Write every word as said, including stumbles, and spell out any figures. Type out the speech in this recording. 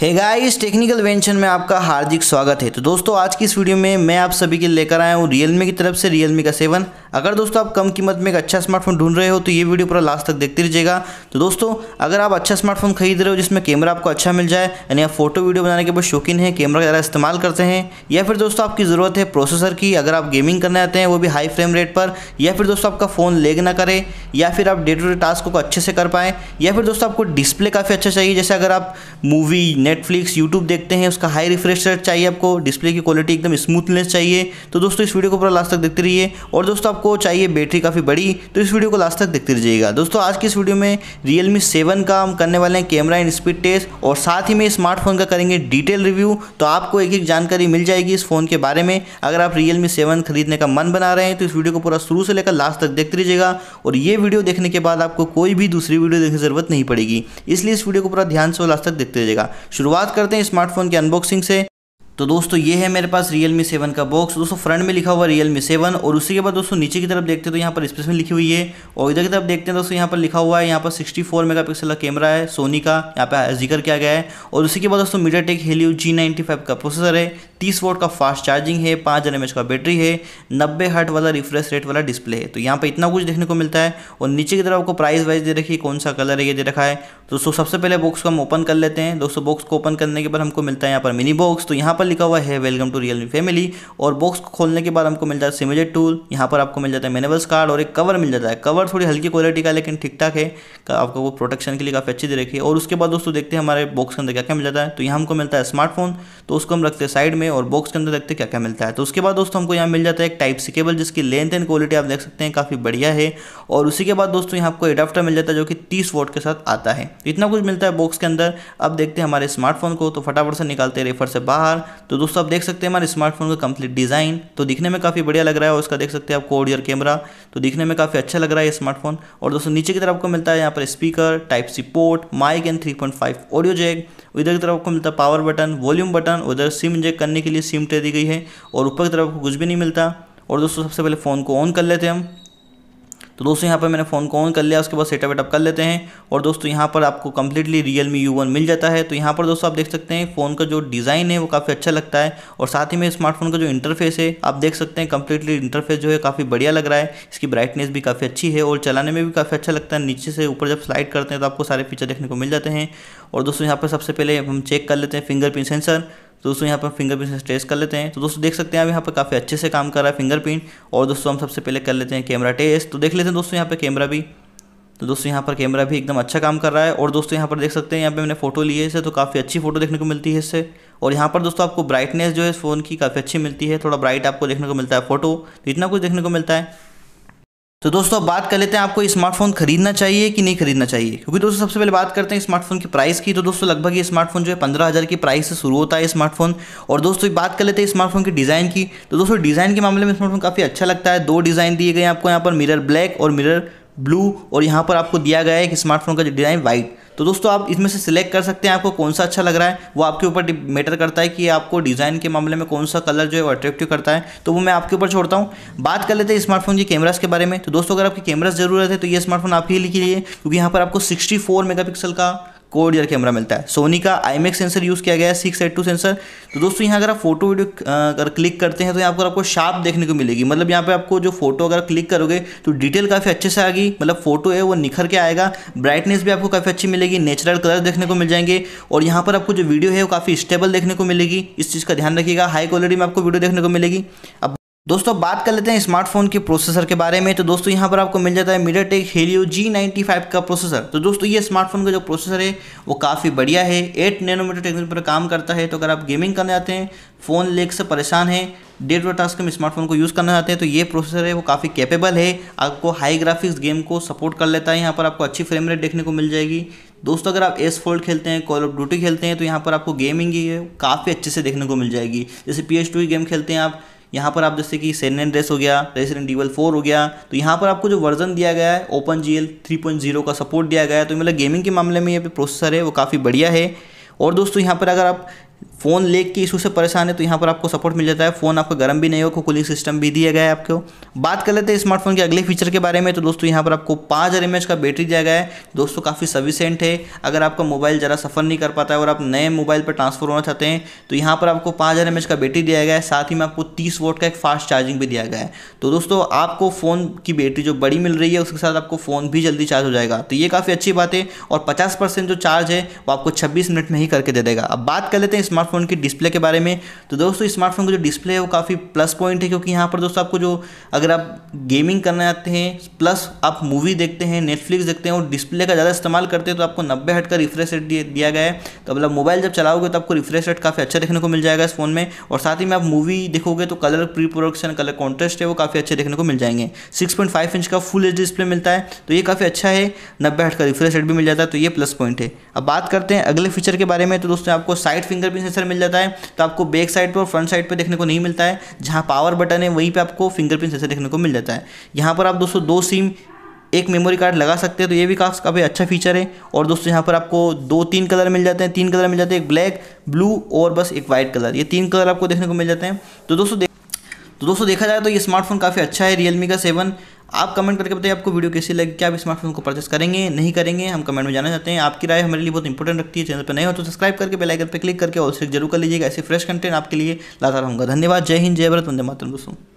Hey guys, technical invention में आपका हार्दिक स्वागत है। तो दोस्तों, आज की इस वीडियो में मैं आप सभी के लेकर आया हूँ रियलमी की तरफ से रियलमी का सेवन। अगर दोस्तों आप कम कीमत में एक अच्छा स्मार्टफोन ढूंढ रहे हो तो ये वीडियो पूरा लास्ट तक देखते रहिएगा। तो दोस्तों, अगर आप अच्छा स्मार्टफोन खरीद रहे हो जिसमें कैमरा आपको अच्छा मिल जाए, यानी आप फोटो वीडियो बनाने के बहुत शौकीन है, कैमरा ज़्यादा इस्तेमाल करते हैं, या फिर दोस्तों आपकी ज़रूरत है प्रोसेसर की, अगर आप गेमिंग करना चाहते हैं वो भी हाई फ्रेम रेट पर, या फिर दोस्तों आपका फ़ोन लैग ना करे, या फिर आप डे टू डे टास्क को अच्छे से कर पाएँ, या फिर दोस्तों आपको डिस्प्ले काफ़ी अच्छा चाहिए, जैसे अगर आप मूवी, नेटफ्लिक्स, यूट्यूब देखते हैं उसका हाई रिफ्रेश रेट चाहिए, आपको डिस्प्ले की क्वालिटी एकदम स्मूथनेस चाहिए, तो दोस्तों इस वीडियो को पूरा लास्ट तक देखते रहिए। और दोस्तों को चाहिए बैटरी काफ़ी बड़ी, तो इस वीडियो को लास्ट तक देखते रहिएगा। दोस्तों, आज की इस वीडियो में रियलमी सेवन का हम करने वाले हैं कैमरा एंड स्पीड टेस्ट, और साथ ही में स्मार्टफोन का करेंगे डिटेल रिव्यू। तो आपको एक एक जानकारी मिल जाएगी इस फ़ोन के बारे में। अगर आप रियलमी सेवन खरीदने का मन बना रहे हैं तो इस वीडियो को पूरा शुरू से लेकर लास्ट तक देखते रहिएगा, और ये वीडियो देखने के बाद आपको कोई भी दूसरी वीडियो देखने की जरूरत नहीं पड़ेगी, इसलिए इस वीडियो को पूरा ध्यान से लास्ट तक देखते रहिएगा। शुरुआत करते हैं स्मार्टफोन की अनबॉक्सिंग से। तो दोस्तों, ये है मेरे पास रियलमी सेवन का बॉक्स। दोस्तों, फ्रंट में लिखा हुआ रियलमी सेवन, और उसी के बाद दोस्तों नीचे की तरफ देखते हैं तो यहाँ पर स्पेस में लिखी हुई है, और इधर की तरफ देखते हैं दोस्तों यहाँ पर लिखा हुआ है, यहाँ पर सिक्सटी फोर मेगापिक्सल का कैमरा है सोनी का, यहाँ पर जिक्र किया गया है। और उसी के बाद दोस्तों MediaTek Helio G ninety five का प्रोसेसर है, तीस वोट का फास्ट चार्जिंग है, पाँच हज़ार एमएच का बैटरी है, नब्बे हर्ट वाला रिफ्रेश रेट वाला डिस्प्ले है। तो यहाँ पर इतना कुछ देखने को मिलता है, और नीचे की तरफ आपको प्राइस वाइज दे रखी है, कौन सा कलर है ये दे रखा है। दोस्तों, सबसे पहले बॉक्स को हम ओपन कर लेते हैं। दोस्तों, बॉक्स को ओपन करने के बाद हमको मिलता है यहाँ पर मिनी बॉक्स, तो यहाँ पर लिखा हुआ है वेलकम टू रियलमी फैमिली। और बॉक्स को खोलने के बाद हमको मिल जाता है सिमुलेट टूल, यहाँ पर आपको मिल जाता है मैनुअल्स कार्ड, और एक कवर मिल जाता है। कवर थोड़ी हल्की क्वालिटी का लेकिन ठीक ठाक है, आपको वो प्रोटेक्शन के लिए काफ़ी अच्छी दे रखी है। और उसके बाद दोस्तों देखते हैं हमारे बॉक्स के अंदर क्या क्या मिल जाता है। तो यहाँ हमको मिलता है स्मार्टफोन, तो उसको हम रखते हैं साइड में, और बॉक्स के अंदर देखते हैं क्या क्या मिलता है। तो उसके बाद दोस्तों हमको यहाँ मिल जाता है एक टाइप सी केबल, जिसकी लेंथ एंड क्वालिटी आप देख सकते हैं काफ़ी बढ़िया है। और उसी के बाद दोस्तों यहाँ आपको एडाप्टर मिल जाता है जो कि तीस वोट के साथ आता है। इतना कुछ मिलता है बॉक्स के अंदर। अब देखते हैं हमारे स्मार्टफोन को, तो फटाफट से निकालते हैं रेफर से बाहर। तो दोस्तों आप देख सकते हैं हमारे स्मार्टफोन का कंप्लीट डिज़ाइन, तो दिखने में काफ़ी बढ़िया लग रहा है, और उसका देख सकते हैं आप कोड और कैमरा, तो दिखने में काफ़ी अच्छा लग रहा है ये स्मार्टफोन। और दोस्तों नीचे की तरफ आपको मिलता है यहाँ पर speaker, type C port, mic and three point five audio jack. इधर की तरफ आपको मिलता है पावर बटन, वॉल्यूम बटन, उधर सिम इंजेक्ट करने के लिए सिम ट्रे दी गई है, और ऊपर की तरफ आपको कुछ भी नहीं मिलता। और दोस्तों सबसे पहले फ़ोन को ऑन कर लेते हैं हम। तो दोस्तों यहाँ पर मैंने फ़ोन को ऑन कर लिया, उसके बाद सेटअप वेटअप कर लेते हैं। और दोस्तों यहाँ पर आपको कंप्लीटली रियलमी यू वन मिल जाता है। तो यहाँ पर दोस्तों आप देख सकते हैं फ़ोन का जो डिज़ाइन है वो काफ़ी अच्छा लगता है, और साथ ही में स्मार्टफोन का जो इंटरफेस है आप देख सकते हैं कंप्लीटली इंटरफेस जो है काफ़ी बढ़िया लग रहा है। इसकी ब्राइटनेस भी काफ़ी अच्छी है, और चलाने में भी काफ़ी अच्छा लगता है। नीचे से ऊपर जब स्लाइड करते हैं तो आपको सारे फीचर देखने को मिल जाते हैं। और दोस्तों यहाँ पर सबसे पहले हम चेक कर लेते हैं फिंगरप्रिंट सेंसर। तो दोस्तों यहाँ पर फिंगरप्रिंट टेस्ट कर लेते हैं। तो दोस्तों देख सकते हैं अब यहाँ पर काफ़ी अच्छे से काम कर रहा है फिंगरप्रिंट। और दोस्तों हम सबसे पहले कर लेते हैं कैमरा टेस्ट, तो देख लेते हैं दोस्तों यहाँ पर कैमरा भी। तो दोस्तों यहाँ पर कैमरा भी एकदम अच्छा काम कर रहा है। और दोस्तों यहाँ पर देख सकते हैं यहाँ पे मैंने फोटो ली है इससे, तो काफ़ी अच्छी फोटो देखने को मिलती है इससे। और यहाँ पर दोस्तों आपको ब्राइटनेस जो है फ़ोन की काफ़ी अच्छी मिलती है, थोड़ा ब्राइट आपको देखने को मिलता है फोटो। तो इतना कुछ देखने को मिलता है। तो दोस्तों अब बात कर लेते हैं आपको स्मार्टफोन खरीदना चाहिए कि नहीं खरीदना चाहिए, क्योंकि दोस्तों सबसे पहले बात करते हैं स्मार्टफोन की प्राइस की। तो दोस्तों लगभग ये स्मार्टफोन जो है पंद्रह हज़ार की प्राइस से शुरू होता है स्मार्टफोन। और दोस्तों बात कर लेते हैं स्मार्टफोन की डिज़ाइन की। तो दोस्तों डिज़ाइन के मामले में स्मार्टफोन काफ़ी अच्छा लगता है। दो डिज़ाइन दिए गए आपको यहाँ पर, मिरर ब्लैक और मिरर ब्लू, और यहाँ पर आपको दिया गया है कि स्मार्टफोन का डिज़ाइन वाइट। तो दोस्तों आप इसमें से सिलेक्ट कर सकते हैं आपको कौन सा अच्छा लग रहा है। वो आपके ऊपर मैटर करता है कि आपको डिज़ाइन के मामले में कौन सा कलर जो है वो अट्रैक्टिव करता है, तो वो मैं आपके ऊपर छोड़ता हूँ। बात कर लेते हैं स्मार्टफोन के कैमरास के बारे में। तो दोस्तों अगर आपकी कैमरास ज़रूरत है तो ये स्मार्टफोन आप ही के लिए, क्योंकि यहाँ पर आपको सिक्सटी फोर मेगा पिक्सल का कोड ईयर कैमरा मिलता है। सोनी का आईमैक्स सेंसर यूज़ किया गया है, सिक्स एट टू सेंसर। तो दोस्तों यहाँ अगर आप फोटो वीडियो अगर क्लिक करते हैं तो यहाँ पर आपको शार्प देखने को मिलेगी, मतलब यहाँ पे आपको जो फोटो अगर क्लिक करोगे तो डिटेल काफ़ी अच्छे से आएगी, मतलब फोटो है वो निखर के आएगा। ब्राइटनेस भी आपको काफ़ी अच्छी मिलेगी, नेचुरल कलर देखने को मिल जाएंगे, और यहाँ पर आपको जो वीडियो है वो काफ़ी स्टेबल देखने को मिलेगी। इस चीज़ का ध्यान रखिएगा, हाई क्वालिटी में आपको वीडियो देखने को मिलेगी। अब दोस्तों बात कर लेते हैं स्मार्टफोन के प्रोसेसर के बारे में। तो दोस्तों यहाँ पर आपको मिल जाता है MediaTek Helio G ninety five का प्रोसेसर। तो दोस्तों ये स्मार्टफोन का जो प्रोसेसर है वो काफ़ी बढ़िया है, एट नैनोमीटर टेक्नोलॉजी पर काम करता है। तो अगर आप गेमिंग करना चाहते हैं, फ़ोन लेग से परेशान है, डे टू डे टास्क में स्मार्टफोन को यूज़ करना चाहते हैं, तो ये प्रोसेसर है वो काफ़ी कैपेबल है, आपको हाई ग्राफिक्स गेम को सपोर्ट कर लेता है। यहाँ पर आपको अच्छी फ्रेम रेट देखने को मिल जाएगी। दोस्तों अगर आप एस फोल्ड खेलते हैं, कॉल ऑफ ड्यूटी खेलते हैं, तो यहाँ पर आपको गेमिंग है काफ़ी अच्छे से देखने को मिल जाएगी। जैसे पी एस टू की गेम खेलते हैं आप, यहाँ पर आप जैसे कि सैन एंड्रियास हो गया, रेसिडेंट ईवल फोर हो गया, तो यहाँ पर आपको जो वर्जन दिया गया है open G L three point zero का सपोर्ट दिया गया है। तो मतलब गेमिंग के मामले में ये प्रोसेसर है वो काफ़ी बढ़िया है। और दोस्तों यहाँ पर अगर आप फ़ोन लेग के इशू से परेशान है तो यहाँ पर आपको सपोर्ट मिल जाता है। फ़ोन आपको गर्म भी नहीं होगा, कूलिंग सिस्टम भी दिया गया है आपको। बात कर लेते हैं स्मार्टफोन के अगले फीचर के बारे में। तो दोस्तों यहाँ पर आपको पाँच हज़ार एम एच का बैटरी दिया गया है। दोस्तों काफ़ी सफिशिएंट है। अगर आपका मोबाइल ज़रा सफ़र नहीं कर पाता है और आप नए मोबाइल पर ट्रांसफर होना चाहते हैं तो यहाँ पर आपको पाँच हज़ार एम एच का बैटरी दिया गया है। साथ ही में आपको तीस वोट का एक फास्ट चार्जिंग भी दिया गया है। तो दोस्तों आपको फ़ोन की बैटरी जो बड़ी मिल रही है उसके साथ आपको फ़ोन भी जल्दी चार्ज हो जाएगा, तो ये काफ़ी अच्छी बात है। और पचास परसेंट जो चार्ज है वो आपको छब्बीस मिनट में ही करके दे देगा। अब बात कर लेते हैं स्मार्ट स्मार्टफोन की डिस्प्ले के बारे में। तो दोस्तों स्मार्टफोन का जो डिस्प्ले है वो काफ़ी प्लस पॉइंट है, क्योंकि यहाँ पर दोस्तों आपको जो अगर आप गेमिंग करना चाहते हैं, प्लस आप मूवी देखते हैं, नेटफ्लिक्स देखते हैं और डिस्प्ले का ज़्यादा इस्तेमाल करते हैं तो आपको नब्बे हर्ट्ज का रिफ्रेश रेट दिया गया है। तो मतलब मोबाइल जब चलाओगे तो आपको रिफ्रेश रेट काफ़ी अच्छा देखने को मिल जाएगा इस फोन में। और साथ ही में आप मूवी देखोगे तो colour pre production, colour contrast है वो काफ़ी अच्छे देखने को मिल जाएंगे। सिक्स पॉइंट फाइव इंच का फुल एच डी डिस्प्ले मिलता है तो ये काफ़ी अच्छा है। नब्बे हर्ट्ज का रिफ्रेश रेट भी मिल जाता है तो ये प्लस पॉइंट है। अब बात करते हैं अगले फीचर के बारे में। तो दोस्तों आपको साइड फिंगरप्रिंट सेंसर मिल जाता है, तो आपको बैक साइड पर और फ्रंट साइड पर देखने को नहीं मिलता है। जहां पावर बटन है वहीं पे आपको फिंगरप्रिंट सेंसर देखने को मिल जाता है। यहां पर आप दोस्तों दो सिम एक मेमोरी कार्ड लगा सकते हैं, तो ये भी काफ़ी अच्छा फीचर है। और दोस्तों यहाँ पर आपको दो तीन कलर मिल जाते हैं, तीन कलर मिल जाते हैं, एक ब्लैक, ब्लू और बस एक वाइट कलर, ये तीन कलर आपको देखने को मिल जाते हैं। तो दोस्तों तो दोस्तों देखा जाए तो ये स्मार्टफोन काफ़ी अच्छा है, रियलमी का सेवन। आप कमेंट करके बताइए आपको वीडियो कैसी लगी, क्या आप स्मार्टफोन को परचेस करेंगे नहीं करेंगे, हम कमेंट में जानना चाहते हैं। आपकी राय हमारे लिए बहुत इंपॉर्टेंट रखती है। चैनल पर नए हो तो सब्सक्राइब करके बेल आइकन पर क्लिक करके और से जरूर कर लीजिएगा। ऐसे फ्रेश कंटेंट आपके लिए लाता रहूँगा। धन्यवाद। जय हिंद, जय भारत, वंदे मातरम दोस्तों।